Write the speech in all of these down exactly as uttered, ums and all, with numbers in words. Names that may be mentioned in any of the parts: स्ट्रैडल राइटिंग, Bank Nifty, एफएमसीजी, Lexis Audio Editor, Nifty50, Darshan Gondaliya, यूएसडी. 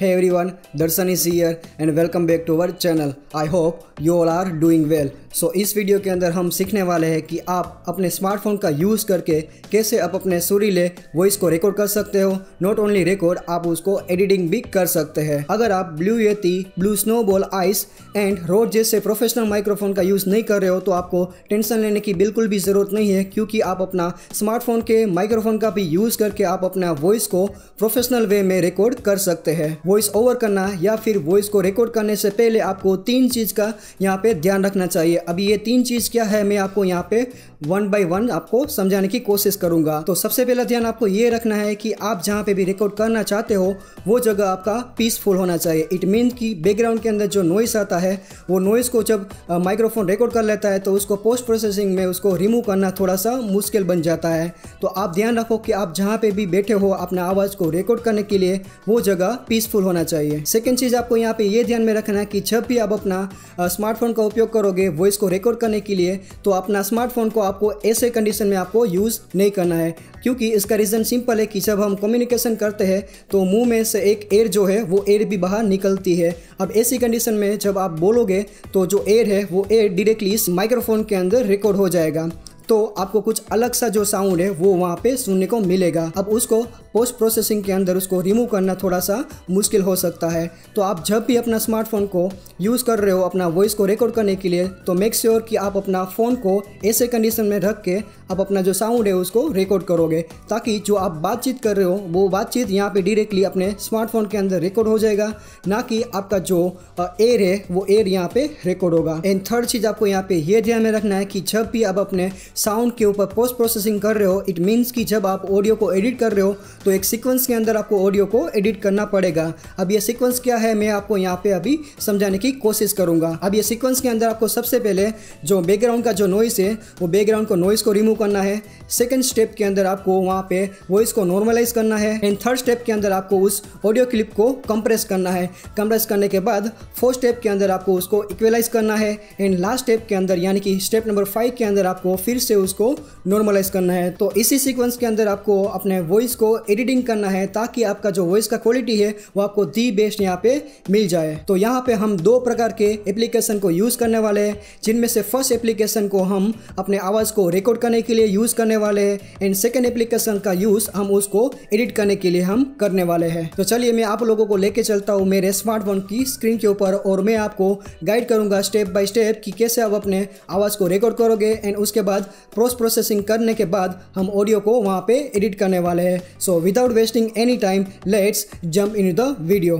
Hey everyone, Darshan is here and welcome back to our channel. I hope you all are doing well. So इस video के अंदर हम सीखने वाले हैं कि आप अपने स्मार्टफोन का यूज़ करके कैसे आप अपने सुरीले वॉइस को रिकॉर्ड कर सकते हो. नॉट ओनली रिकॉर्ड, आप उसको एडिटिंग भी कर सकते हैं. अगर आप blue Yeti, blue Snowball, ice and Rode जैसे प्रोफेशनल माइक्रोफोन का यूज़ नहीं कर रहे हो तो आपको टेंशन लेने की बिल्कुल भी ज़रूरत नहीं है, क्योंकि आप अपना स्मार्टफोन के माइक्रोफोन का भी यूज़ करके आप अपना वॉइस को प्रोफेशनल वे में रिकॉर्ड कर सकते हैं. वॉइस ओवर करना या फिर वॉइस को रिकॉर्ड करने से पहले आपको तीन चीज़ का यहाँ पे ध्यान रखना चाहिए. अभी ये तीन चीज़ क्या है, मैं आपको यहाँ पे वन बाय वन आपको समझाने की कोशिश करूँगा. तो सबसे पहला ध्यान आपको ये रखना है कि आप जहाँ पे भी रिकॉर्ड करना चाहते हो वो जगह आपका पीसफुल होना चाहिए. इट मीन कि बैकग्राउंड के अंदर जो नॉइस आता है वो नॉइस को जब माइक्रोफोन रिकॉर्ड कर लेता है तो उसको पोस्ट प्रोसेसिंग में उसको रिमूव करना थोड़ा सा मुश्किल बन जाता है. तो आप ध्यान रखो कि आप जहाँ पर भी बैठे हो अपना आवाज़ को रिकॉर्ड करने के लिए वो जगह पीसफुल होना चाहिए. सेकंड चीज़ आपको यहाँ पे ये ध्यान में रखना है कि जब भी आप अपना स्मार्टफोन का उपयोग करोगे वॉइस को रिकॉर्ड करने के लिए तो अपना स्मार्टफोन को आपको ऐसे कंडीशन में आपको यूज़ नहीं करना है, क्योंकि इसका रीज़न सिंपल है कि जब हम कम्युनिकेशन करते हैं तो मुंह में से एक एयर जो है वो एयर भी बाहर निकलती है. अब ऐसी कंडीशन में जब आप बोलोगे तो जो एयर है वो एयर डायरेक्टली इस माइक्रोफोन के अंदर रिकॉर्ड हो जाएगा, तो आपको कुछ अलग सा जो साउंड है वो वहाँ पे सुनने को मिलेगा. अब उसको पोस्ट प्रोसेसिंग के अंदर उसको रिमूव करना थोड़ा सा मुश्किल हो सकता है. तो आप जब भी अपना स्मार्टफोन को यूज़ कर रहे हो अपना वॉइस को रिकॉर्ड करने के लिए तो मेक श्योर कि आप अपना फ़ोन को ऐसे कंडीशन में रख के आप अपना जो साउंड है उसको रिकॉर्ड करोगे, ताकि जो आप बातचीत कर रहे हो वो बातचीत यहाँ पर डायरेक्टली अपने स्मार्टफोन के अंदर रिकॉर्ड हो जाएगा, ना कि आपका जो एयर है वो एयर यहाँ पर रिकॉर्ड होगा. एंड थर्ड चीज़ आपको यहाँ पर यह ध्यान में रखना है कि जब भी आप अपने साउंड के ऊपर पोस्ट प्रोसेसिंग कर रहे हो, इट मीन्स कि जब आप ऑडियो को एडिट कर रहे हो तो एक सीक्वेंस के अंदर आपको ऑडियो को एडिट करना पड़ेगा. अब ये सीक्वेंस क्या है मैं आपको यहाँ पे अभी समझाने की कोशिश करूँगा. अब ये सीक्वेंस के अंदर आपको सबसे पहले जो बैकग्राउंड का जो नॉइस है वो बैकग्राउंड को नॉइस को रिमूव करना है. सेकेंड स्टेप के अंदर आपको वहाँ पे वॉइस को नॉर्मलाइज करना है. एंड थर्ड स्टेप के अंदर आपको उस ऑडियो क्लिप को कंप्रेस करना है. कंप्रेस करने के बाद फोर्थ स्टेप के अंदर आपको उसको इक्वलाइज करना है. एंड लास्ट स्टेप के अंदर यानी कि स्टेप नंबर फाइव के अंदर आपको फिर से उसको नॉर्मलाइज करना है. तो इसी सीक्वेंस के अंदर आपको अपने वॉइस को एडिटिंग करना है, ताकि आपका जो वॉइस का क्वालिटी है वो आपको दी बेस्ट यहाँ पे मिल जाए. तो यहाँ पे हम दो प्रकार के एप्लीकेशन को यूज़ करने वाले हैं, जिनमें से फर्स्ट एप्लीकेशन को हम अपने आवाज़ को रिकॉर्ड करने के लिए यूज़ करने वाले हैं एंड सेकेंड एप्लीकेशन का यूज़ हम उसको एडिट करने के लिए हम करने वाले हैं. तो चलिए मैं आप लोगों को लेके चलता हूँ मेरे स्मार्टफोन की स्क्रीन के ऊपर और मैं आपको गाइड करूँगा स्टेप बाय स्टेप कि कैसे आप अपने आवाज़ को रिकॉर्ड करोगे एंड उसके बाद पोस्ट प्रोसेसिंग करने के बाद हम ऑडियो को वहाँ पे एडिट करने वाले हैं. So without wasting any time let's jump in the video.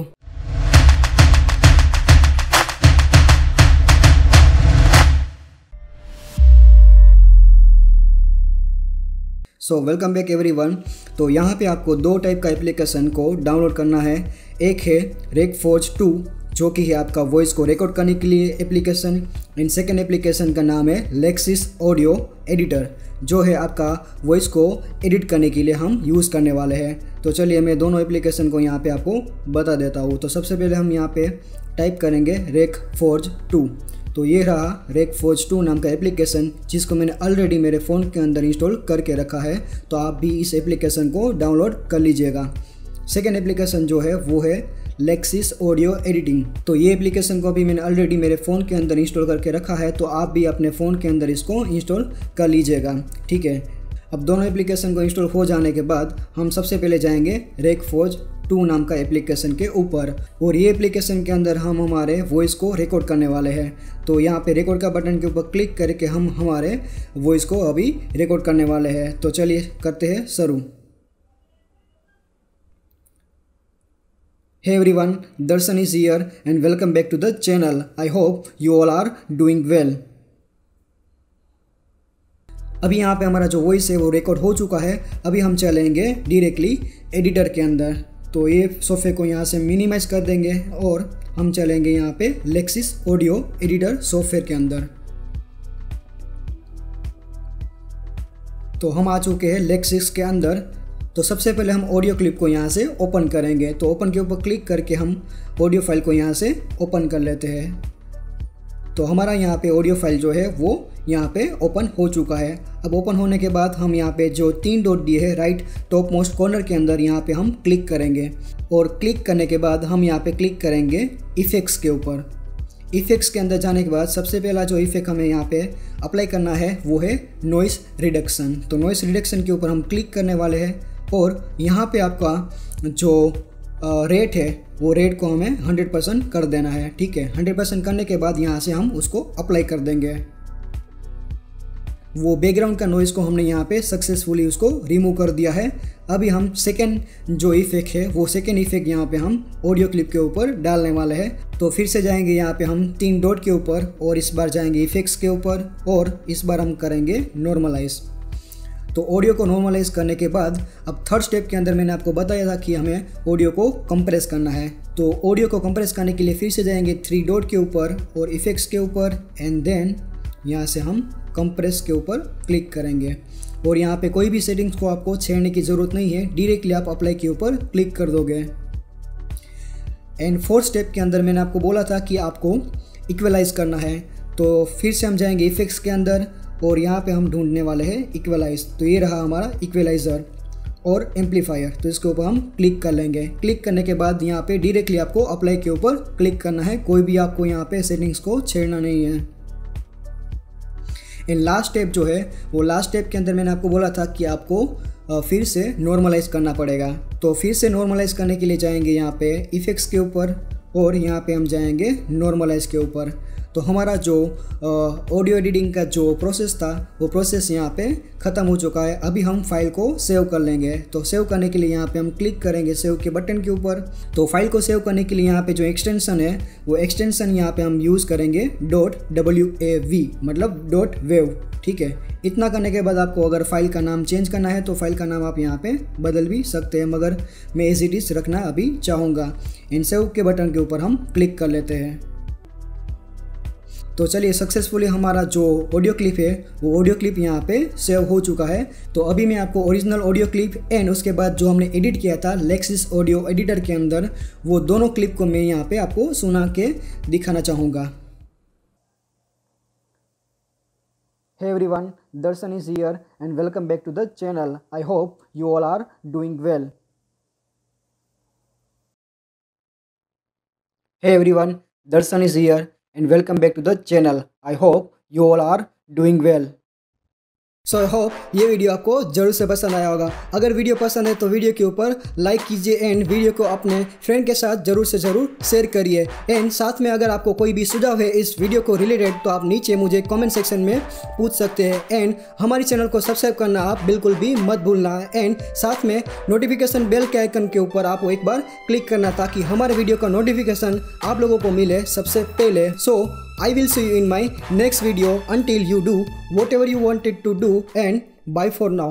So welcome back everyone. तो यहाँ पे आपको दो टाइप का एप्लीकेशन को डाउनलोड करना है. एक है रेक फोर्ज टू, जो कि है आपका वॉइस को रिकॉर्ड करने के लिए एप्लीकेशन. एंड सेकेंड एप्लीकेशन का नाम है लेक्सिस ऑडियो एडिटर, जो है आपका वॉइस को एडिट करने के लिए हम यूज़ करने वाले हैं. तो चलिए मैं दोनों एप्लीकेशन को यहाँ पे आपको बता देता हूँ. तो सबसे पहले हम यहाँ पे टाइप करेंगे रेक फोर्ज टू. तो ये रहा रेक फोर्ज टू नाम का एप्लीकेशन, जिसको मैंने ऑलरेडी मेरे फ़ोन के अंदर इंस्टॉल करके रखा है. तो आप भी इस एप्लीकेशन को डाउनलोड कर लीजिएगा. सेकेंड एप्लीकेशन जो है वो है लेक्सिस ऑडियो एडिटिंग. तो ये एप्लीकेशन को भी मैंने ऑलरेडी मेरे फ़ोन के अंदर इंस्टॉल करके रखा है, तो आप भी अपने फ़ोन के अंदर इसको इंस्टॉल कर लीजिएगा. ठीक है, अब दोनों एप्लीकेशन को इंस्टॉल हो जाने के बाद हम सबसे पहले जाएंगे रेक फोर्ज टू नाम का एप्लीकेशन के ऊपर, और ये एप्लीकेशन के अंदर हम हमारे वॉइस को रिकॉर्ड करने वाले हैं. तो यहाँ पे रिकॉर्ड का बटन के ऊपर क्लिक करके हम हमारे वॉइस को अभी रिकॉर्ड करने वाले हैं. तो चलिए करते हैं शुरू. Hey everyone, Darshan is here and welcome back to the channel. I hope you all are doing well. अभी यहाँ पे हमारा जो वॉइस है वो रिकॉर्ड हो चुका है. अभी हम चलेंगे डायरेक्टली एडिटर के अंदर. तो ये सोफ़े को यहाँ से मिनिमाइज कर देंगे और हम चलेंगे यहाँ पे लेक्सिस ऑडियो एडिटर सॉफ्टवेयर के अंदर. तो हम आ चुके हैं लेक्सिस के अंदर. तो सबसे पहले हम ऑडियो क्लिप को यहाँ से ओपन करेंगे. तो ओपन के ऊपर क्लिक करके हम ऑडियो फाइल को यहाँ से ओपन कर लेते हैं. तो हमारा यहाँ पे ऑडियो फाइल जो है वो यहाँ पे ओपन हो चुका है। अब ओपन होने के बाद हम यहाँ पे जो तीन डॉट दिए हैं राइट टॉप मोस्ट कॉर्नर के अंदर यहाँ पे हम क्लिक करेंगे और क्लिक करने के बाद हम यहाँ पे क्लिक करेंगे इफेक्ट्स के ऊपर। इफेक्ट्स के अंदर जाने के बाद सबसे पहला जो इफेक्ट हमें यहाँ पे अप्लाई करना है वो है नॉइज़ रिडक्शन। तो नॉइज़ रिडक्शन के ऊपर हम क्लिक करने वाले हैं और यहाँ पे आपका जो रेट है वो रेट को हमें हंड्रेड परसेंट कर देना है। ठीक है, हंड्रेड परसेंट करने के बाद यहाँ से हम उसको अप्लाई कर देंगे। वो बैकग्राउंड का नॉइज़ को हमने यहाँ पे सक्सेसफुली उसको रिमूव कर दिया है। अभी हम सेकेंड जो इफेक्ट है वो सेकेंड इफेक्ट यहाँ पे हम ऑडियो क्लिप के ऊपर डालने वाले हैं। तो फिर से जाएंगे यहाँ पे हम तीन डॉट के ऊपर और इस बार जाएंगे इफेक्ट्स के ऊपर और इस बार हम करेंगे नॉर्मलाइज। तो ऑडियो को नॉर्मलाइज करने के बाद अब थर्ड स्टेप के अंदर मैंने आपको बताया था कि हमें ऑडियो को कंप्रेस करना है। तो ऑडियो को कंप्रेस करने के लिए फिर से जाएंगे थ्री डॉट के ऊपर और इफेक्ट्स के ऊपर एंड देन यहाँ से हम कंप्रेस के ऊपर क्लिक करेंगे और यहाँ पे कोई भी सेटिंग्स को आपको छेड़ने की ज़रूरत नहीं है, डायरेक्टली आप अप्लाई के ऊपर क्लिक कर दोगे। एंड फोर्थ स्टेप के अंदर मैंने आपको बोला था कि आपको इक्वलाइज करना है। तो फिर से हम जाएंगे इफेक्ट्स के अंदर और यहाँ पे हम ढूंढने वाले हैं इक्वलाइज। तो ये रहा हमारा इक्वलाइज़र और एम्पलीफायर, तो इसके ऊपर हम क्लिक कर लेंगे। क्लिक करने के बाद यहाँ पे डायरेक्टली आपको अप्लाई के ऊपर क्लिक करना है, कोई भी आपको यहाँ पे सेटिंग्स को छेड़ना नहीं है। एंड लास्ट स्टेप जो है वो लास्ट स्टेप के अंदर मैंने आपको बोला था कि आपको फिर से नॉर्मलाइज करना पड़ेगा। तो फिर से नॉर्मलाइज करने के लिए जाएंगे यहाँ पे इफेक्ट्स के ऊपर और यहाँ पे हम जाएंगे नॉर्मलाइज के ऊपर। तो हमारा जो ऑडियो एडिटिंग का जो प्रोसेस था वो प्रोसेस यहाँ पे ख़त्म हो चुका है। अभी हम फाइल को सेव कर लेंगे। तो सेव करने के लिए यहाँ पे हम क्लिक करेंगे सेव के बटन के ऊपर। तो फाइल को सेव करने के लिए यहाँ पे जो एक्सटेंशन है वो एक्सटेंशन यहाँ पे हम यूज़ करेंगे डॉट डब्ल्यू ए वी मतलब डॉट वेव। ठीक है, इतना करने के बाद आपको अगर फाइल का नाम चेंज करना है तो फाइल का नाम आप यहाँ पे बदल भी सकते हैं, मगर मैं एज इट इज़ रखना अभी चाहूँगा। इन सेव के बटन के ऊपर हम क्लिक कर लेते हैं। तो चलिए, सक्सेसफुली हमारा जो ऑडियो क्लिप है वो ऑडियो क्लिप यहाँ पे सेव हो चुका है। तो अभी मैं आपको ओरिजिनल ऑडियो क्लिप एंड उसके बाद जो हमने एडिट किया था लेक्सिस ऑडियो एडिटर के अंदर वो दोनों क्लिप को मैं यहाँ पे आपको सुना के दिखाना चाहूँगा। Hey everyone, Darshan is here and welcome back to the channel. I hope you all are doing well. Hey everyone, Darshan is here and welcome back to the channel. I hope you all are doing well. So I hope ये video आपको जरूर से पसंद आया होगा। अगर video पसंद है तो वीडियो के ऊपर लाइक कीजिए एंड वीडियो को अपने फ्रेंड के साथ जरूर से ज़रूर शेयर करिए। एंड साथ में अगर आपको कोई भी सुझाव है इस वीडियो को रिलेटेड तो आप नीचे मुझे कमेंट सेक्शन में पूछ सकते हैं। एंड हमारे चैनल को सब्सक्राइब करना आप बिल्कुल भी मत भूलना। एंड साथ में नोटिफिकेशन बेल के आइकन के ऊपर आपको एक बार क्लिक करना ताकि हमारे वीडियो का नोटिफिकेशन आप लोगों को मिले सबसे पहले। सो I will see you in my next video. Until you do whatever you wanted to do, and bye for now.